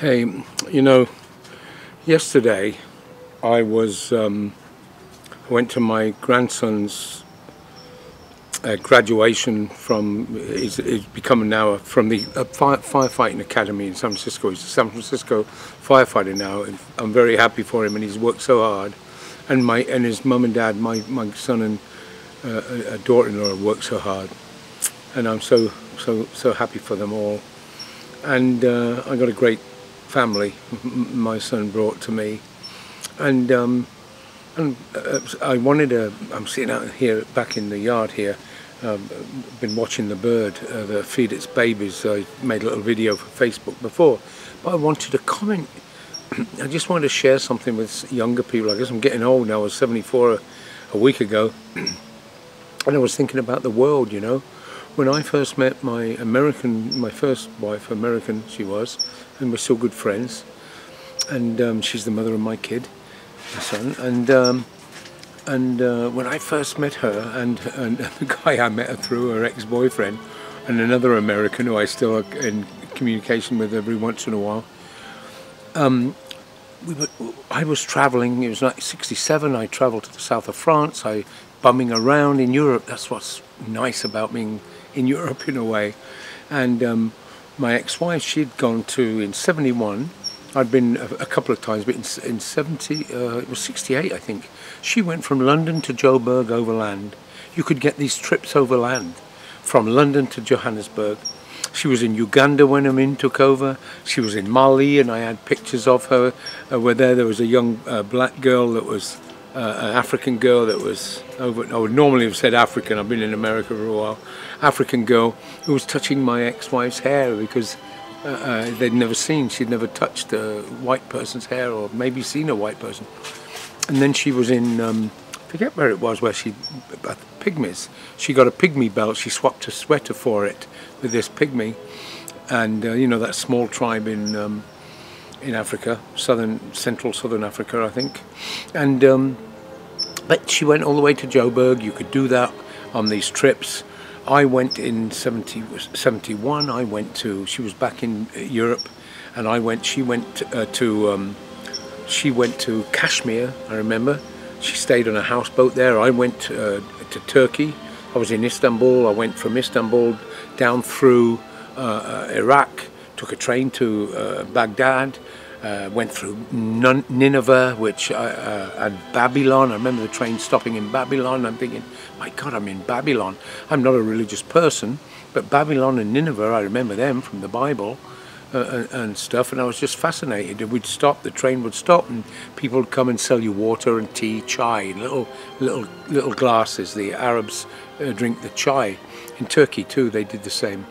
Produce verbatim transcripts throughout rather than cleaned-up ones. Hey, you know, yesterday I was, um, I went to my grandson's uh, graduation from, he's, he's become now a, from the a fire, firefighting academy in San Francisco. He's a San Francisco firefighter now, and I'm very happy for him, and he's worked so hard. And my and his mum and dad, my, my son and uh, a daughter-in-law worked so hard, and I'm so, so, so happy for them all. And uh, I got a great family my son brought to me, and um, and uh, I wanted a. I'm sitting out here back in the yard here. Um, been watching the bird uh, that feed its babies. I made a little video for Facebook before, but I wanted to comment. I just wanted to share something with younger people. I guess I'm getting old now. I was seventy-four a, a week ago, and I was thinking about the world. You know. When I first met my American, my first wife, American she was, and we're still good friends, and um, she's the mother of my kid, my son, and um, and uh, when I first met her, and, and the guy I met her through, her ex-boyfriend, and another American who I still are in communication with every once in a while, um, we were, I was traveling, it was like sixty-seven, I traveled to the south of France, I bumming around in Europe, that's what's nice about being in Europe in a way. And um, my ex-wife, she'd gone to, in seventy-one, I'd been a, a couple of times, but in, in seventy, uh, it was sixty-eight I think, she went from London to Joburg overland. You could get these trips overland from London to Johannesburg. She was in Uganda when Amin took over. She was in Mali, and I had pictures of her. Uh, where there, there was a young uh, black girl that was Uh, an African girl that was over, I would normally have said African, I've been in America for a while, African girl who was touching my ex-wife's hair because uh, uh, they'd never seen, she'd never touched a white person's hair or maybe seen a white person. And then she was in, um, forget where it was, where she, uh, pygmies, she got a pygmy belt, she swapped a sweater for it with this pygmy, and uh, you know, that small tribe in um, in Africa, southern, central southern Africa, I think. And um, but she went all the way to Joburg. You could do that on these trips. I went in seventy, seventy-one, I went to, she was back in Europe, and I went, she went uh, to, um, she went to Kashmir, I remember. She stayed on a houseboat there. I went uh, to Turkey. I was in Istanbul. I went from Istanbul down through uh, uh, Iraq, took a train to uh, Baghdad, uh, went through Nineveh, which I, uh, and Babylon. I remember the train stopping in Babylon. I'm thinking, my God, I'm in Babylon. I'm not a religious person, but Babylon and Nineveh, I remember them from the Bible uh, and, and stuff, and I was just fascinated. We'd stop, the train would stop, and people would come and sell you water and tea, chai, little, little, little glasses. The Arabs uh, drink the chai. In Turkey, too, they did the same.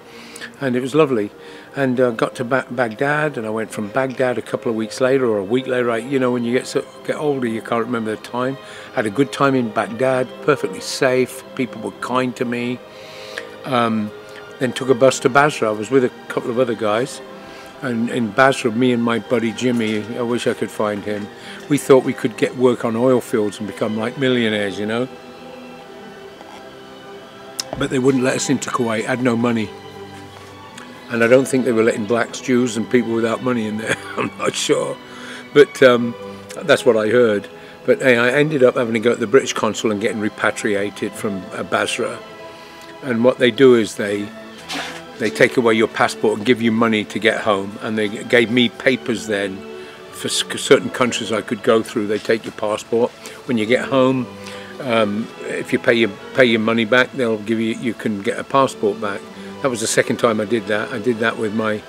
And it was lovely. And uh, got to ba Baghdad, and I went from Baghdad a couple of weeks later, or a week later. I, you know, when you get so, get older, you can't remember the time. I had a good time in Baghdad, perfectly safe. People were kind to me. Um, then took a bus to Basra. I was with a couple of other guys, and in Basra, me and my buddy Jimmy. I wish I could find him. We thought we could get work on oil fields and become like millionaires, you know. But they wouldn't let us into Kuwait. I had no money. And I don't think they were letting blacks, Jews, and people without money in there. I'm not sure, but um, that's what I heard. But hey, I ended up having to go to the British consul and getting repatriated from uh, Basra. And what they do is they they take away your passport and give you money to get home. And they gave me papers then for certain countries I could go through. They take your passport. When you get home, um, if you pay your pay your money back, they'll give you you can get a passport back. That was the second time I did that. I did that with my,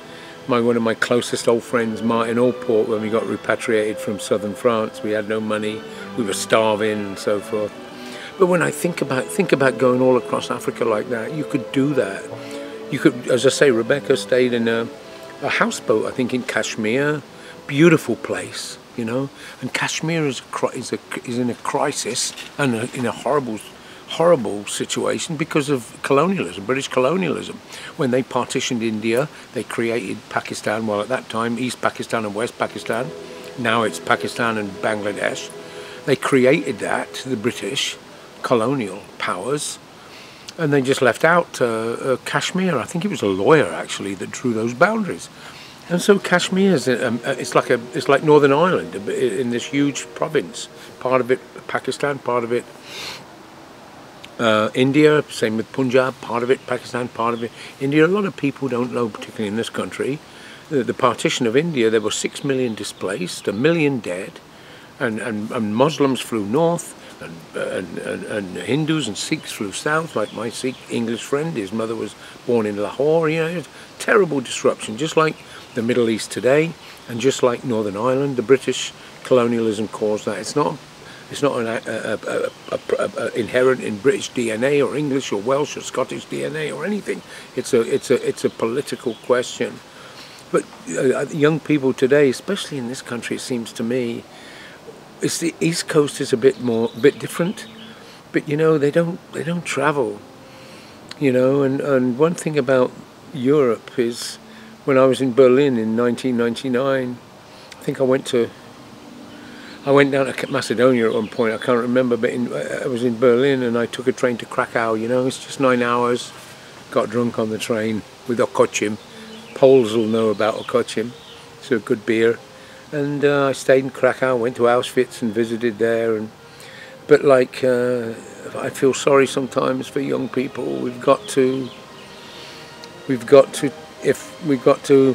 my one of my closest old friends, Martin Allport, when we got repatriated from southern France. We had no money, we were starving and so forth. But when I think about, think about going all across Africa like that, you could do that. You could, as I say, Rebecca stayed in a, a houseboat, I think, in Kashmir. Beautiful place, you know. And Kashmir is, is, a, is in a crisis and a, in a horrible horrible situation because of colonialism, British colonialism. When they partitioned India, they created Pakistan, well at that time East Pakistan and West Pakistan, now it's Pakistan and Bangladesh. They created that, the British colonial powers, and they just left out uh, uh, Kashmir. I think it was a lawyer actually that drew those boundaries. And so Kashmir is a, um, it's like a it's like Northern Ireland in this huge province. Part of it Pakistan, part of it uh, India. Same with Punjab. Part of it Pakistan, part of it India. A lot of people don't know, particularly in this country, the, the partition of India. There were six million displaced, a million dead, and and, and Muslims flew north. And, and, and, and Hindus and Sikhs flew south, like my Sikh English friend. His mother was born in Lahore. You know, it was terrible disruption, just like the Middle East today, and just like Northern Ireland. The British colonialism caused that. It's not, it's not an, a, a, a, a, a inherent in British D N A or English or Welsh or Scottish D N A or anything. It's a, it's a, it's a political question. But uh, young people today, especially in this country, it seems to me. It's the East Coast is a bit more, a bit different, but you know they don't they don't travel, you know. And and one thing about Europe is, when I was in Berlin in nineteen ninety-nine, I think I went to, I went down to Macedonia at one point. I can't remember, but in, I was in Berlin and I took a train to Krakow. You know, it's just nine hours. Got drunk on the train with Okochim. Poles will know about Okochim. It's a good beer. And uh, I stayed in Krakow, went to Auschwitz and visited there. And but like, uh, I feel sorry sometimes for young people. We've got to, we've got to, if we've got to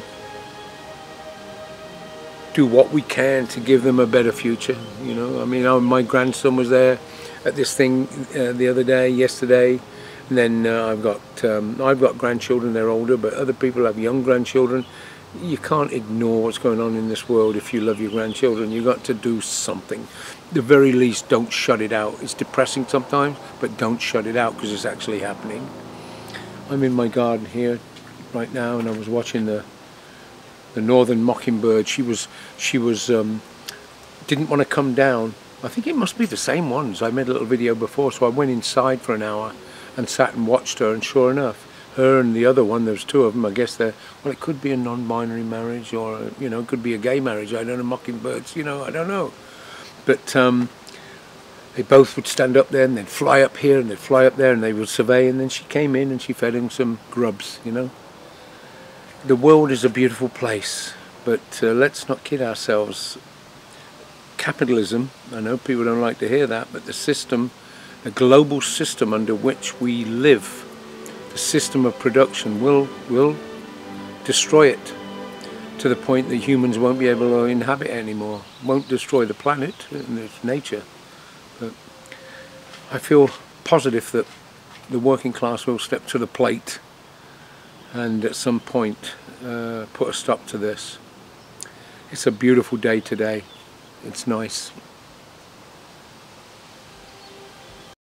do what we can to give them a better future. You know, I mean, I, my grandson was there at this thing uh, the other day, yesterday. And then uh, I've got, um, I've got grandchildren. They're older, but other people have young grandchildren. You can't ignore what's going on in this world if you love your grandchildren. You've got to do something. At the very least, don't shut it out. It's depressing sometimes, but don't shut it out because it's actually happening. I'm in my garden here right now, and I was watching the the northern mockingbird. She was she was um, didn't want to come down. I think it must be the same ones. I made a little video before, so I went inside for an hour and sat and watched her, and sure enough, her and the other one, there's two of them, I guess they're, well, it could be a non-binary marriage, or, a, you know, it could be a gay marriage, I don't know, mockingbirds, you know, I don't know. But um, they both would stand up there, and they'd fly up here, and they'd fly up there, and they would survey, and then she came in and she fed him some grubs, you know. The world is a beautiful place, but uh, let's not kid ourselves. Capitalism, I know people don't like to hear that, but the system, the global system under which we live, the system of production will will destroy it to the point that humans won't be able to inhabit it anymore. Won't destroy the planet and its nature. But I feel positive that the working class will step to the plate and at some point uh, put a stop to this. It's a beautiful day today. It's nice.